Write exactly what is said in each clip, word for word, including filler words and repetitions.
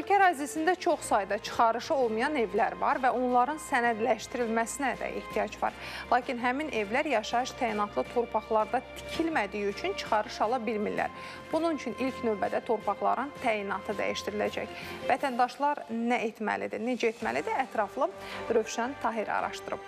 Ölkə ərazisində çox sayda çıxarışı olmayan evlər var və onların sənədləşdirilməsinə də ehtiyac var. Lakin həmin evlər yaşayış təyinatlı torpaqlarda tikilmədiyi üçün çıxarış ala bilmirlər. Bunun üçün ilk növbədə torpaqların təyinatı dəyişdiriləcək. Vətəndaşlar nə etməlidir, necə etməlidir? Ətraflı Rövşən Tahir araşdırıb.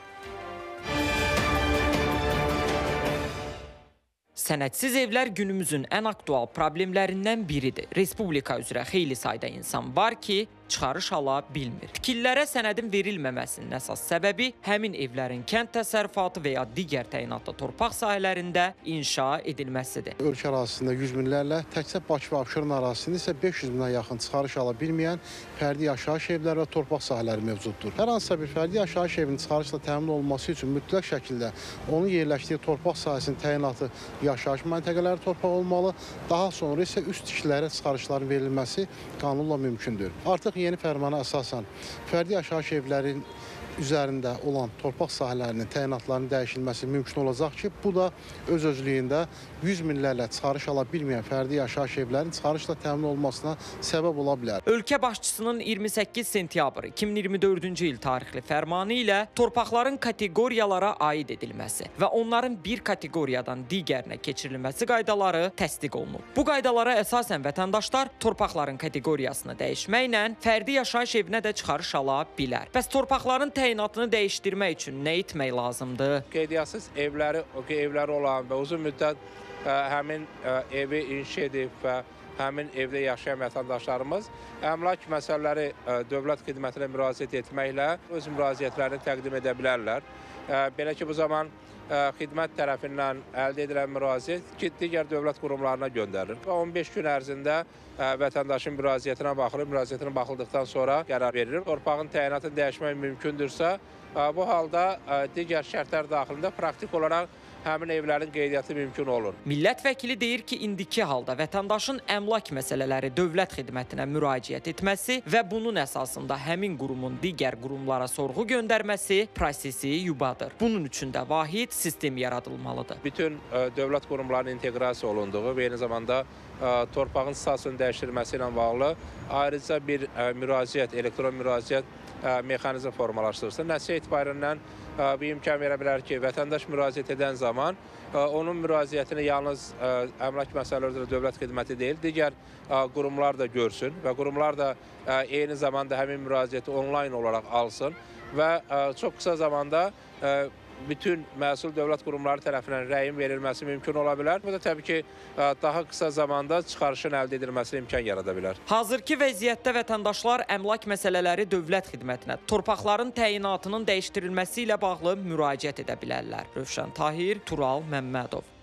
Sənədsiz evlər günümüzün ən aktual problemlərindən biridir. Respublika üzrə xeyli sayda insan var ki, çıxarış ala bilmir. Tikillərə sənədin verilməməsinin əsas səbəbi həmin evlərin kənd təsərrüfatı və ya digər təyinatlı torpaq sahələrində inşa edilməsidir. Ölkə ərazisində yüz minlərlə, təkcə Bakı və Abşeron ərazisində isə beş yüz minə yaxın çıxarış ala bilməyən fərdi yaşayış evləri və torpaq sahələri mövcuddur. Hər hansısa bir fərdi yaşayış evinin çıxarışla təmin olunması üçün mütləq şəkildə onun yerləşdiyi torpaq sahəsinin təyinatı yaşayış məntəqələri torpaq olmalı, daha sonra isə üst tikililərə çıxarışların verilməsi qanunla mümkündür. Artıq yeni fərmana əsasən fərdi yaşayış evlərin üzərində olan torpaq sahələrinin təyinatlarının dəyişilməsi mümkün olacaq ki, bu da öz-özlüyündə yüz minlərlə çıxarış ala bilməyən fərdi yaşayış evlərin çıxarışla təmin olmasına səbəb ola bilər. Ölkə başçısının iyirmi səkkiz sentyabr iki min iyirmi dördüncü il tarixli fərmanı ilə torpaqların kateqoriyalara aid edilməsi və onların bir kateqoriyadan digərinə keçirilməsi qaydaları təsdiq olunub. Bu qaydalara əsasən vətəndaşlar torpaqların kateqoriyasını dəyişməklə fərdi yaşayış evinə də çıxarış ala bilər. Bəs torpaqların təyinatını dəyişdirmək üçün nə etmək lazımdır? Qeydiyyasız evləri, evləri olan və uzun müddət həmin evi inşa edib və həmin evdə yaşayan vətəndaşlarımız əmlak məsələləri dövlət xidmətinə müraciət etməklə öz müraciətlərini təqdim edə bilərlər. Belə ki, bu zaman xidmət tərəfindən əldə edilən müraciət digər dövlət qurumlarına göndərilir. on beş gün ərzində vətəndaşın müraciətinə baxılır, müraciətinə baxıldıqdan sonra qərar verilir. Torpağın təyinatını dəyişmək mümkündürsə, bu halda digər şərtlər daxilində praktik olaraq həmin evlərin qeydiyyatı mümkün olur. Millət vəkili deyir ki, indiki halda vətəndaşın əmlak məsələləri dövlət xidmətinə müraciət etməsi və bunun əsasında həmin qurumun digər qurumlara sorğu göndərməsi prosesi yubadır. Bunun üçün də vahid sistem yaradılmalıdır. Bütün dövlət qurumlarının inteqrasiya olunduğu və eyni zamanda torpağın statusunu dəyişdirilməsi ilə bağlı ayrıca bir müraciət, elektron müraciət mexanizm formalaşdırılsın. Nəticə etibarından bu imkan verə bilər ki, vətəndaş müraciət edən zaman onun müraciətini yalnız əmlak məsələləri üzrə dövlət xidməti deyil, digər qurumlar da görsün və qurumlar da eyni zamanda həmin müraciəti onlayn olaraq alsın və çox qısa zamanda bütün məsul dövlət qurumları tərəfindən rəyin verilməsi mümkün ola bilər. Bu da təbii ki, daha qısa zamanda çıxarışın əldə edilməsinə imkan yarada bilər. Hazırki vəziyyətdə vətəndaşlar əmlak məsələləri dövlət xidmətinə, torpaqların təyinatının dəyişdirilməsi ilə bağlı müraciət edə bilərlər. Rövşən Tahir, Tural Məmmədov.